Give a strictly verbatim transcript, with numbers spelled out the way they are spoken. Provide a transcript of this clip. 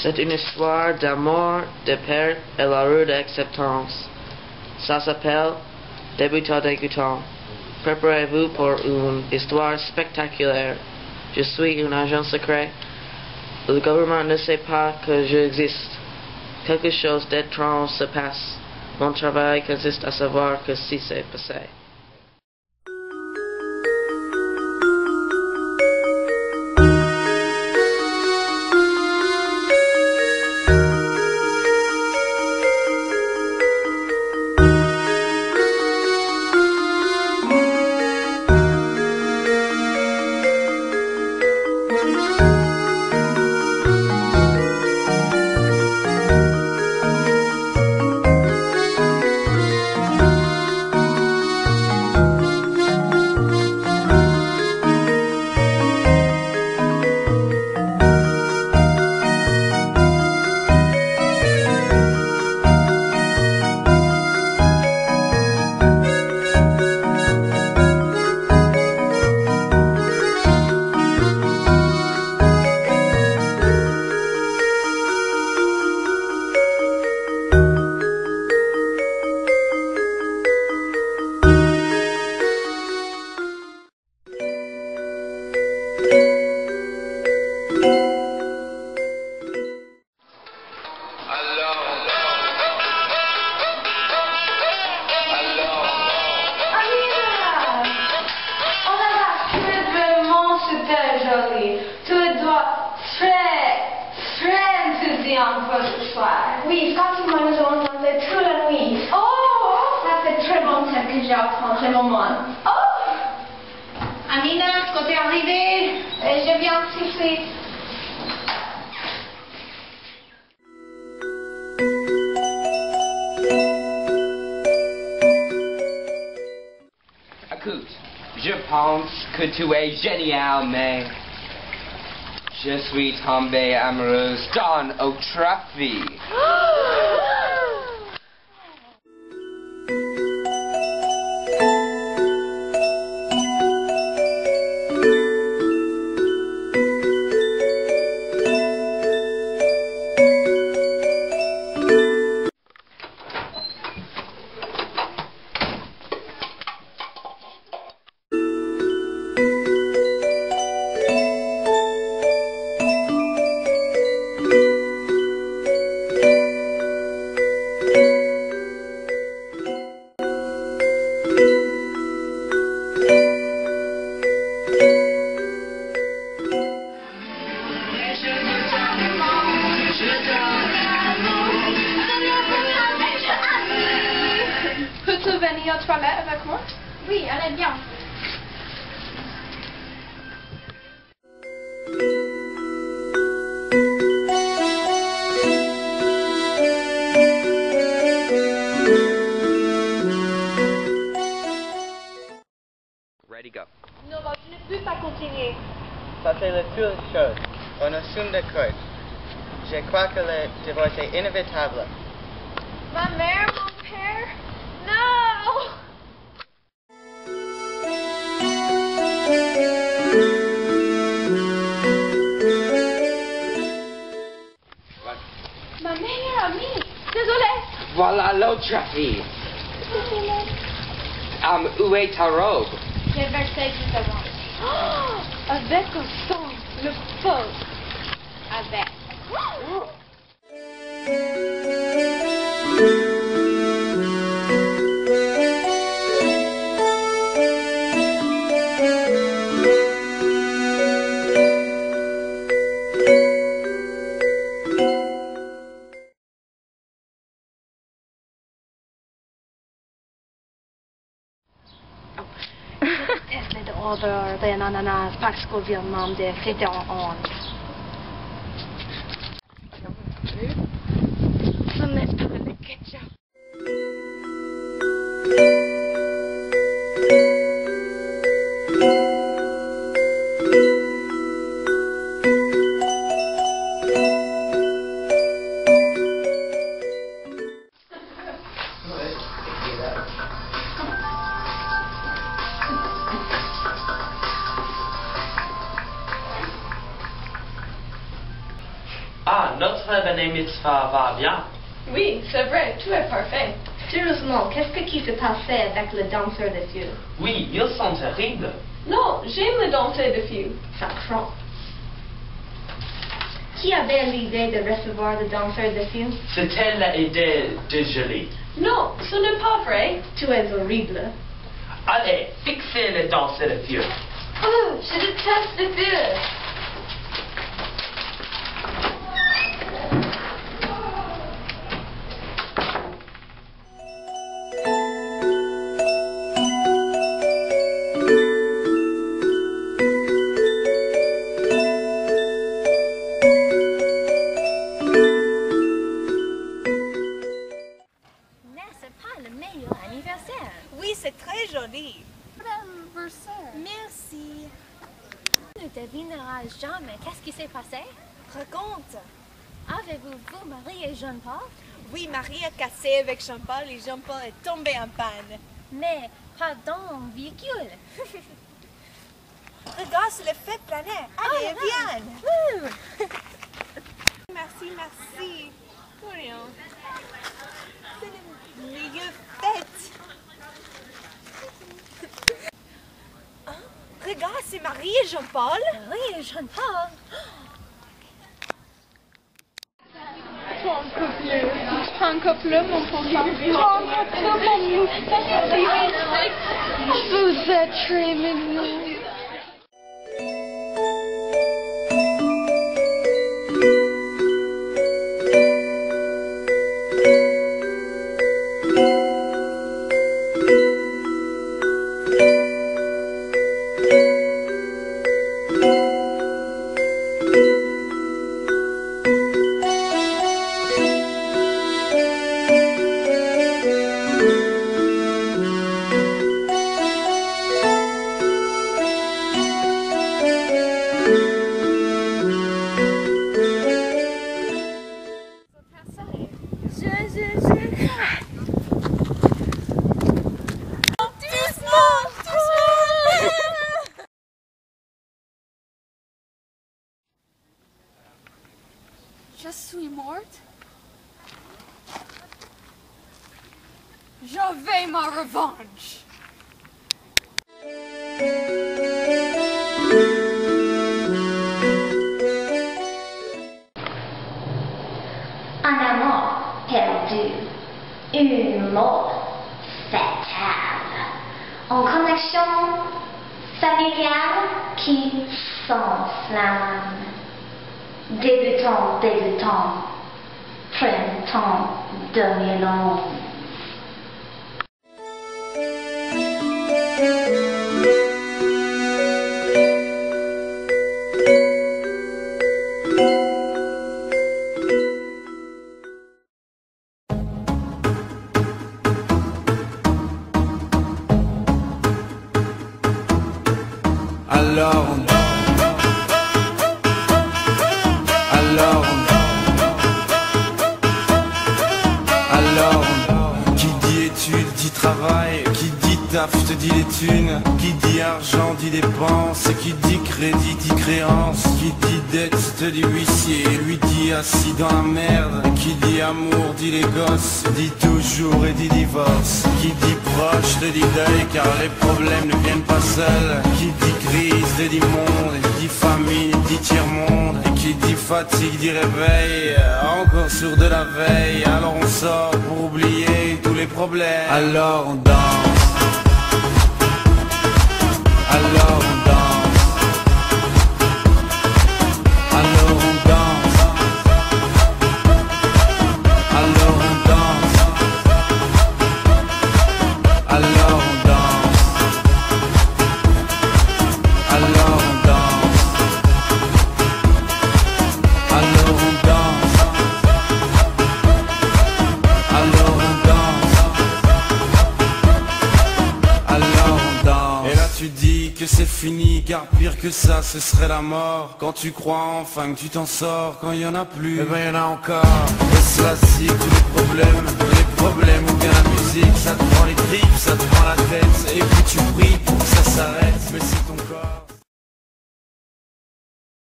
C'est une histoire d'amour, de perte et la rude acceptance. Ça s'appelle Débutant Dégoutant. Préparez-vous pour une histoire spectaculaire. Je suis un agent secret. Le gouvernement ne sait pas que j'existe. Quelque chose d'étrange se passe. Mon travail consiste à savoir que si c'est passé. Oui, pratiquement nous avons tenté toute la nuit. Oh, ça fait très longtemps que j'apprends ce moment. Oh, Amina, quand t'es arrivée, je viens tout de suite. Écoute, je pense que tu es génial, mais... Je suis tombée amoureuse Don O'Traffy. Avec moi? Oui, allez bien. Ready, go. Non, je ne peux pas continuer. Ça c'est la seule chose. On assume de cause. Je crois que le divorce est inévitable. Ma mère, mon père? Non! Ma meilleure amie, désolée. Voilà l'autre fille. Désolée. Um, où est ta robe? J'ai versé juste avant. Oh, avec ou sans le pauvre. Avec. Oh. Över den ananas packskål vi använde fritte on. Ah, notre Bene Mitzvah va bien. Oui, c'est vrai, tout est parfait. Sérieusement, qu'est-ce qui se passait avec le danseur de feu? Oui, ils sont terribles. Non, j'aime le danseur de feu. Ça prend. Qui avait l'idée de recevoir le danseur de feu? C'était l'idée de Julie. Non, ce n'est pas vrai. Tu es horrible. Allez, fixez le danseur de feu. Oh, je déteste le feu. Avez-vous, vous, Marie et Jean Paul? Oui, Marie a cassé avec Jean Paul et Jean Paul est tombé en panne. Mais, pardon, véhicule! Regarde, c'est le fait planer. Allez, oh, viens! Hum. Merci, merci. Pour rien. C'est le meilleur fête. Hein? Regarde, c'est Marie et Jean Paul. Marie et Jean Paul. Encore plus, mon papa. Encore plus, mon papa. Vous êtes très mignon. Je suis morte. J'avais ma revanche. Un amour perdu. Une mort fatale. Une connexion familiale qui s'enflamme. Débutant, débutant, printemps deux mille onze. Te dit les thunes, qui dit argent dit dépense, qui dit crédit dit créance, qui dit dette te dit huissier, lui dit assis dans la merde, qui dit amour dit les gosses, dit toujours et dit divorce, qui dit proche te dit deuil car les problèmes ne viennent pas seuls, qui dit crise te dit monde, dit famine dit tiers-monde, et qui dit fatigue dit réveil, encore sur de la veille, alors on sort pour oublier tous les problèmes, alors on danse. Alors on danse, alors on danse, alors on danse, alors on danse, alors on danse, alors on danse, alors on danse, alors on danse. Et là tu dis que c'est fini, car pire que ça ce serait la mort. Quand tu crois enfin que tu t'en sors, quand il y en a plus, eh ben il y en a encore. Et cela c'est tous les problèmes, les problèmes ou bien la musique. Ça te prend les tripes, ça te prend la tête, et puis tu pries pour que ça s'arrête. Mais c'est ton